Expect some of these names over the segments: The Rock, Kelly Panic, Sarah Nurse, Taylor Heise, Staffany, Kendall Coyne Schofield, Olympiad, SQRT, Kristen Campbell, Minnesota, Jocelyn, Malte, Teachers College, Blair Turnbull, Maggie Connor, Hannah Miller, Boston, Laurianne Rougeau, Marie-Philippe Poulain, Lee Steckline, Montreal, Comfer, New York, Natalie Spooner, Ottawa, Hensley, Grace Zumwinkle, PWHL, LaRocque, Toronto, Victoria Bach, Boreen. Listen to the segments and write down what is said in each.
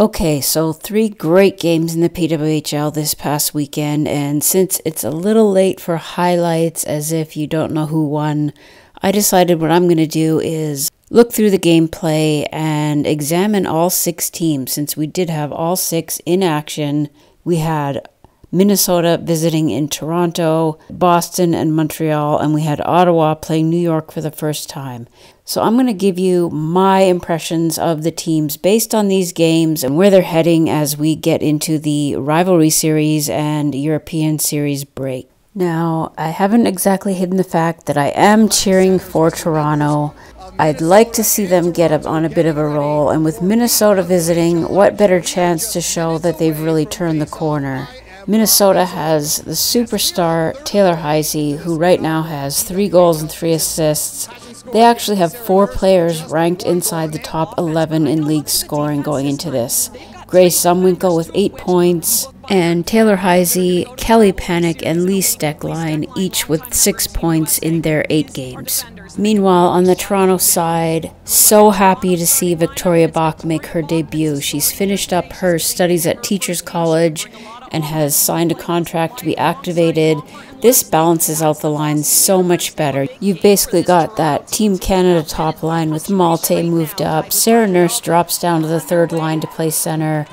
Okay, so three great games in the PWHL this past weekend, and since it's a little late for highlights as if you don't know who won, I decided what I'm going to do is look through the gameplay and examine all six teams since we did have all six in action. We had Minnesota visiting in Toronto, Boston and Montreal, and we had Ottawa playing New York for the first time. So I'm going to give you my impressions of the teams based on these games and where they're heading as we get into the rivalry series and European series break. Now, I haven't exactly hidden the fact that I am cheering for Toronto. I'd like to see them get up on a bit of a roll, and with Minnesota visiting, what better chance to show that they've really turned the corner. Minnesota has the superstar Taylor Heise, who right now has 3 goals and 3 assists. They actually have 4 players ranked inside the top 11 in league scoring going into this. Grace Zumwinkle with 8 points, and Taylor Heise, Kelly Panic, and Lee Steckline, each with 6 points in their 8 games. Meanwhile, on the Toronto side, so happy to see Victoria Bach make her debut. She's finished up her studies at Teachers College and has signed a contract to be activated. This balances out the line so much better. You've basically got that Team Canada top line with Malte moved up. Sarah Nurse drops down to the 3rd line to play center.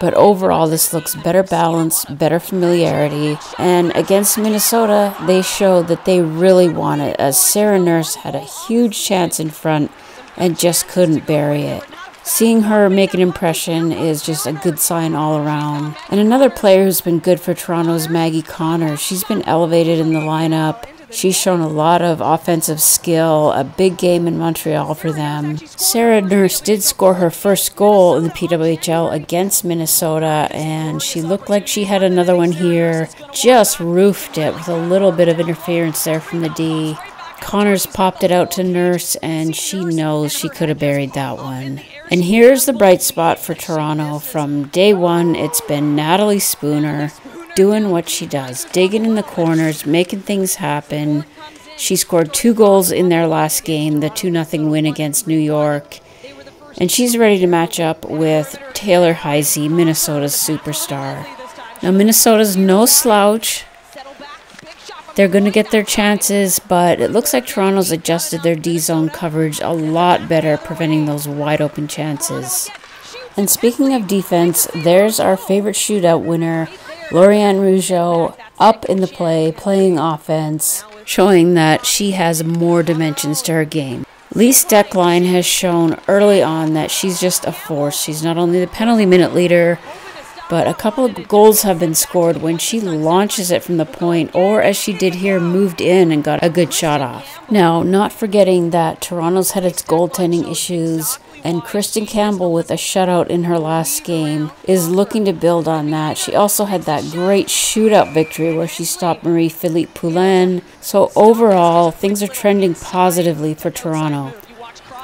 But overall, this looks better balanced, better familiarity. And against Minnesota, they showed that they really want it, as Sarah Nurse had a huge chance in front and just couldn't bury it. Seeing her make an impression is just a good sign all around. And another player who's been good for Toronto is Maggie Connor. She's been elevated in the lineup. She's shown a lot of offensive skill, a big game in Montreal for them. Sarah Nurse did score her first goal in the PWHL against Minnesota, and she looked like she had another one here. Just roofed it with a little bit of interference there from the D. Connor's popped it out to Nurse, and she knows she could have buried that one. And here's the bright spot for Toronto. From day 1, it's been Natalie Spooner doing what she does, digging in the corners, making things happen. She scored 2 goals in their last game, the 2-0 win against New York. And she's ready to match up with Taylor Heise, Minnesota's superstar. Now, Minnesota's no slouch. They're going to get their chances, but it looks like Toronto's adjusted their D-zone coverage a lot better, preventing those wide-open chances. And speaking of defense, there's our favorite shootout winner, Laurianne Rougeau, up in the play, playing offense, showing that she has more dimensions to her game. Lee Steckline has shown early on that she's just a force. She's not only the penalty minute leader, but a couple of goals have been scored when she launches it from the point, or as she did here, moved in and got a good shot off. Now, not forgetting that Toronto's had its goaltending issues, and Kristen Campbell, with a shutout in her last game, is looking to build on that. She also had that great shootout victory where she stopped Marie-Philippe Poulain. So overall, things are trending positively for Toronto.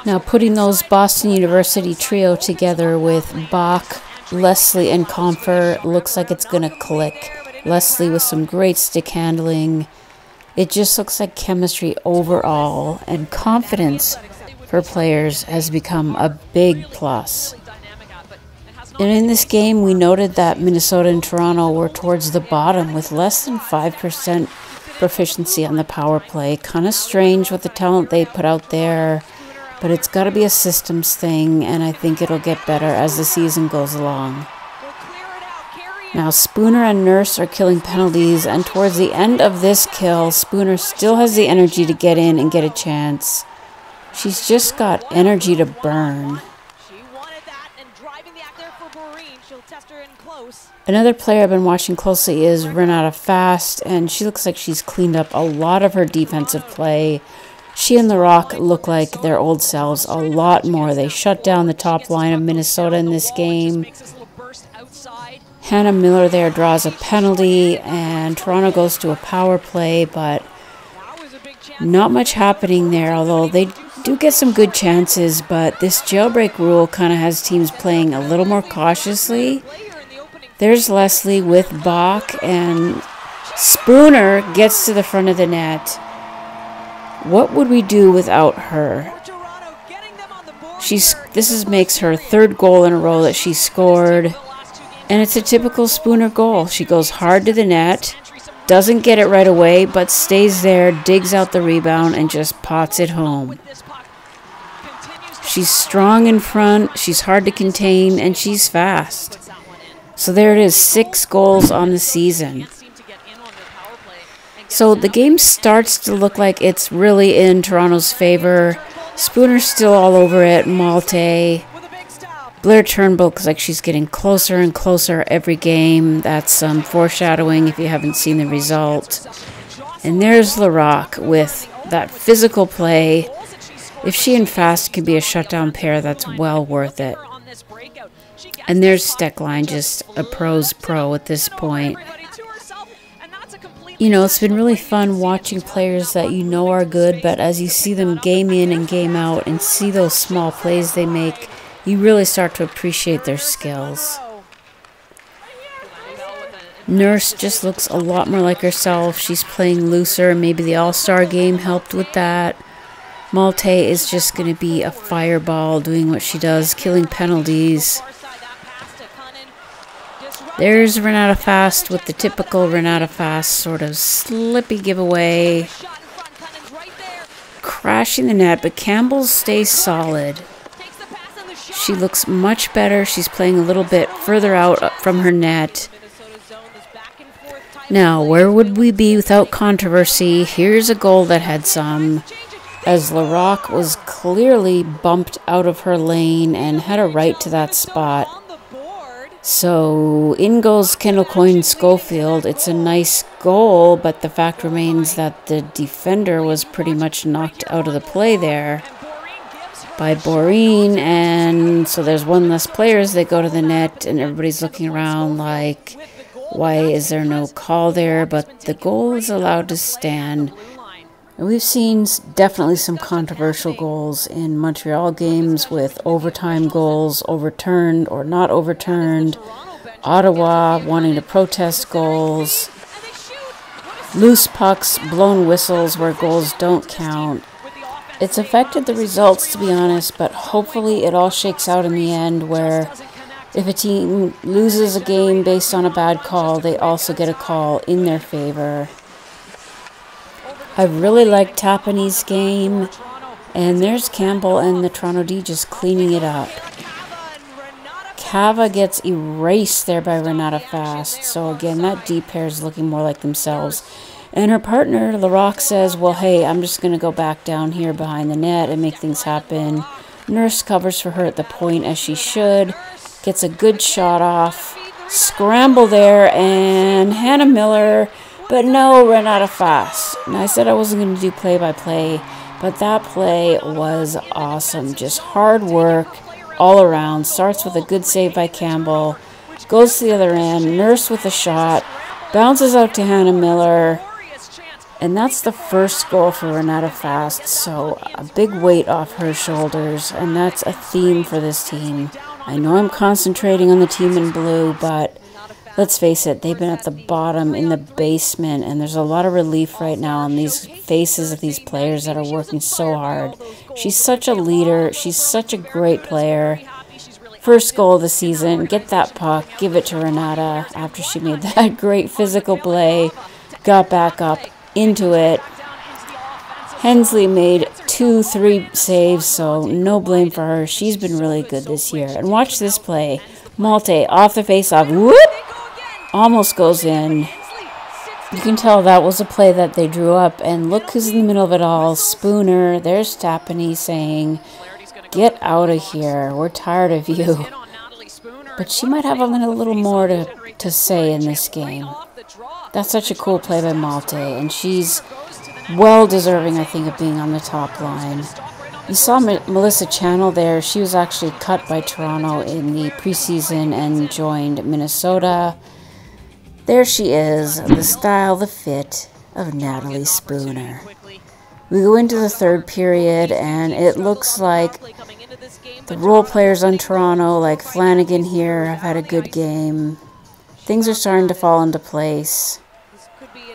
Now, putting those Boston University trio together with Bach, Leslie and Comfer looks like it's going to click. Leslie with some great stick handling. It just looks like chemistry overall, and confidence for players has become a big plus. And in this game, we noted that Minnesota and Toronto were towards the bottom with less than 5% proficiency on the power play. Kind of strange with the talent they put out there. But it's got to be a systems thing, and I think it'll get better as the season goes along. Now, Spooner and Nurse are killing penalties, and towards the end of this kill, Spooner still has the energy to get in and get a chance. She's just got energy to burn. Another player I've been watching closely is Renata Fast, and she looks like she's cleaned up a lot of her defensive play. She and The Rock look like their old selves a lot more. They shut down the top line of Minnesota in this game. Hannah Miller there draws a penalty, and Toronto goes to a power play, but not much happening there, although they do get some good chances. But this jailbreak rule kind of has teams playing a little more cautiously. There's Leslie with Bach, and Spooner gets to the front of the net. What would we do without her? This makes her third goal in a row that she scored, and it's a typical Spooner goal. She goes hard to the net, doesn't get it right away, but stays there, digs out the rebound, and just pots it home. She's strong in front, she's hard to contain, and she's fast. So there it is, 6 goals on the season. So the game starts to look like it's really in Toronto's favor. Spooner's still all over it. Malte, Blair Turnbull, because she's getting closer and closer every game. That's some foreshadowing if you haven't seen the result. And there's LaRocque with that physical play. If she and Fast can be a shutdown pair, that's well worth it. And there's Steckline, just a pro's pro at this point. You know, it's been really fun watching players that you know are good, but as you see them game in and game out and see those small plays they make, you really start to appreciate their skills. Nurse just looks a lot more like herself. She's playing looser. Maybe the All-Star game helped with that. Malte is just going to be a fireball, doing what she does, killing penalties. There's Renata Fast with the typical Renata Fast sort of slippy giveaway. Crashing the net, but Campbell stays solid. She looks much better. She's playing a little bit further out from her net. Now, where would we be without controversy? Here's a goal that had some, as LaRocque was clearly bumped out of her lane and had a right to that spot. So in goes Kendall Coyne Schofield. It's a nice goal, but the fact remains that the defender was pretty much knocked out of the play there by Boreen, and so there's one less player as they go to the net, and everybody's looking around like, why is there no call there? But the goal is allowed to stand. We've seen definitely some controversial goals in Montreal games with overtime goals overturned or not overturned, Ottawa wanting to protest goals, loose pucks, blown whistles where goals don't count. It's affected the results, to be honest, but hopefully it all shakes out in the end, where if a team loses a game based on a bad call, they also get a call in their favor. I really like Staffany's game, and there's Campbell and the Toronto D just cleaning it up. Cava gets erased there by Renata Fast, so again, that D pair is looking more like themselves. And her partner, LaRocque, says, well, hey, I'm just going to go back down here behind the net and make things happen. Nurse covers for her at the point, as she should, gets a good shot off, scramble there, and Hannah Miller... But no, Renata Fast. And I said I wasn't going to do play-by-play, but that play was awesome. Just hard work all around. Starts with a good save by Campbell. Goes to the other end. Nurse with a shot. Bounces out to Hannah Miller. And that's the first goal for Renata Fast. So a big weight off her shoulders. And that's a theme for this team. I know I'm concentrating on the team in blue, but... let's face it, they've been at the bottom, in the basement, and there's a lot of relief right now on these faces of these players that are working so hard. She's such a leader. She's such a great player. First goal of the season, get that puck, give it to Renata after she made that great physical play, got back up into it. Hensley made 2-3 saves, so no blame for her. She's been really good this year. And watch this play. Malte off the face-off, whoop! Almost goes in. You can tell that was a play that they drew up, and look who's in the middle of it all. Spooner. There's Staffany saying, get out of here, we're tired of you. But she might have a little more to say in this game. That's such a cool play by Malte, and she's well deserving, I think, of being on the top line. You saw Melissa Channel there. She was actually cut by Toronto in the preseason and joined Minnesota. There she is, the style, the fit of Natalie Spooner. We go into the third period, and it looks like the role players on Toronto, like Flanagan here, have had a good game. Things are starting to fall into place.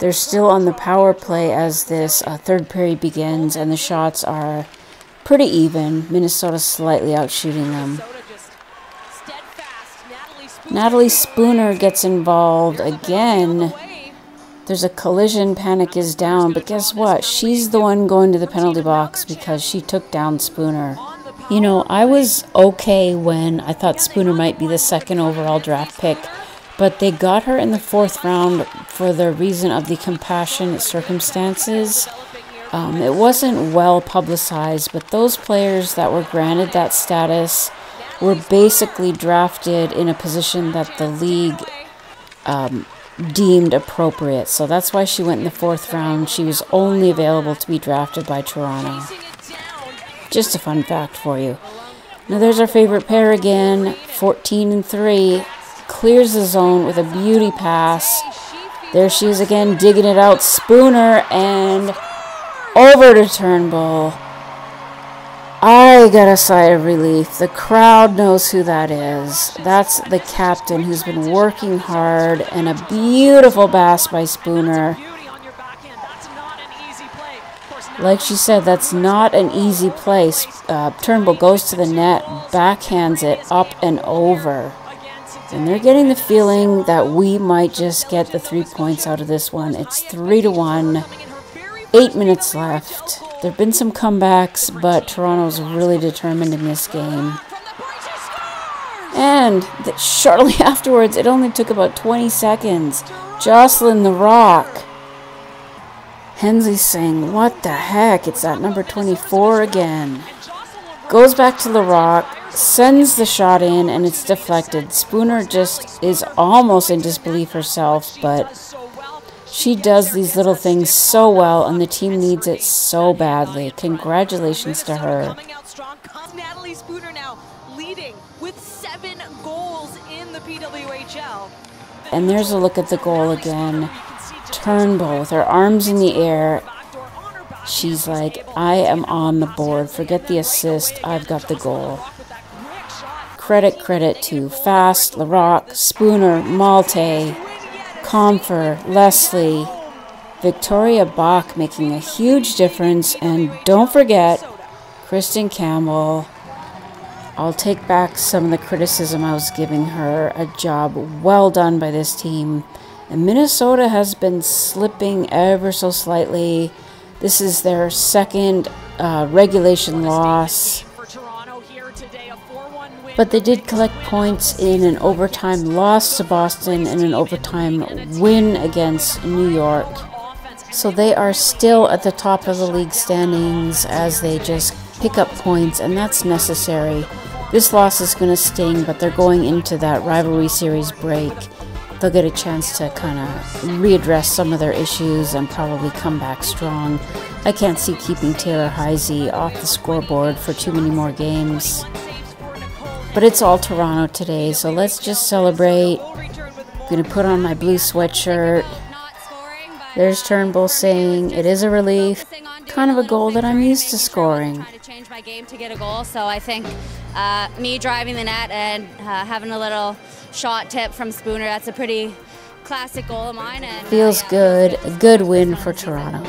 They're still on the power play as this third period begins, and the shots are Pretty even. Minnesota slightly outshooting them. Natalie Spooner gets involved again. There's a collision. Panic is down, but guess what? She's the one going to the penalty box because she took down Spooner. You know, I was okay when I thought Spooner might be the second overall draft pick, but they got her in the fourth round for the reason of the compassionate circumstances. It wasn't well publicized, but those players that were granted that status were basically drafted in a position that the league deemed appropriate. So that's why she went in the fourth round. She was only available to be drafted by Toronto. Just a fun fact for you. Now there's our favorite pair again, 14 and 3. Clears the zone with a beauty pass. There she is again, digging it out. Spooner and over to Turnbull. I got a sigh of relief. The crowd knows who that is. That's the captain who's been working hard, and a beautiful pass by Spooner. Like she said, that's not an easy play. Turnbull goes to the net, backhands it up and over. And they're getting the feeling that we might just get the 3 points out of this one. It's 3-1. 8 minutes left. There have been some comebacks, but Toronto's really determined in this game. And shortly afterwards, it only took about 20 seconds. Jocelyn the Rock. Hensley's saying, what the heck? It's that number 24 again. Goes back to LaRocque, sends the shot in, and it's deflected. Spooner just is almost in disbelief herself, but she does these little things so well, and the team needs it so badly. Congratulations to her. Natalie Spooner now leading with 7 goals in the PWHL. And there's a look at the goal again. Turnbull with her arms in the air. She's like, I am on the board. Forget the assist. I've got the goal. Credit to Fast, LaRocque, Spooner, Malte, Comfer, Leslie, Victoria Bach making a huge difference, and don't forget Kristen Campbell. I'll take back some of the criticism I was giving her. A job well done by this team. And Minnesota has been slipping ever so slightly. This is their second regulation loss. But they did collect points in an overtime loss to Boston and an overtime win against New York. So they are still at the top of the league standings as they just pick up points, and that's necessary. This loss is going to sting, but they're going into that rivalry series break. They'll get a chance to kind of readdress some of their issues and probably come back strong. I can't see keeping Taylor Heise off the scoreboard for too many more games. But it's all Toronto today, so let's just celebrate. I'm going to put on my blue sweatshirt. There's Turnbull saying it is a relief, kind of a goal that I'm used to scoring. Trying to change my game to get a goal, so I think me driving the net and having a little shot tip from Spooner, that's a pretty classic goal of mine. And feels good. A good win for Toronto.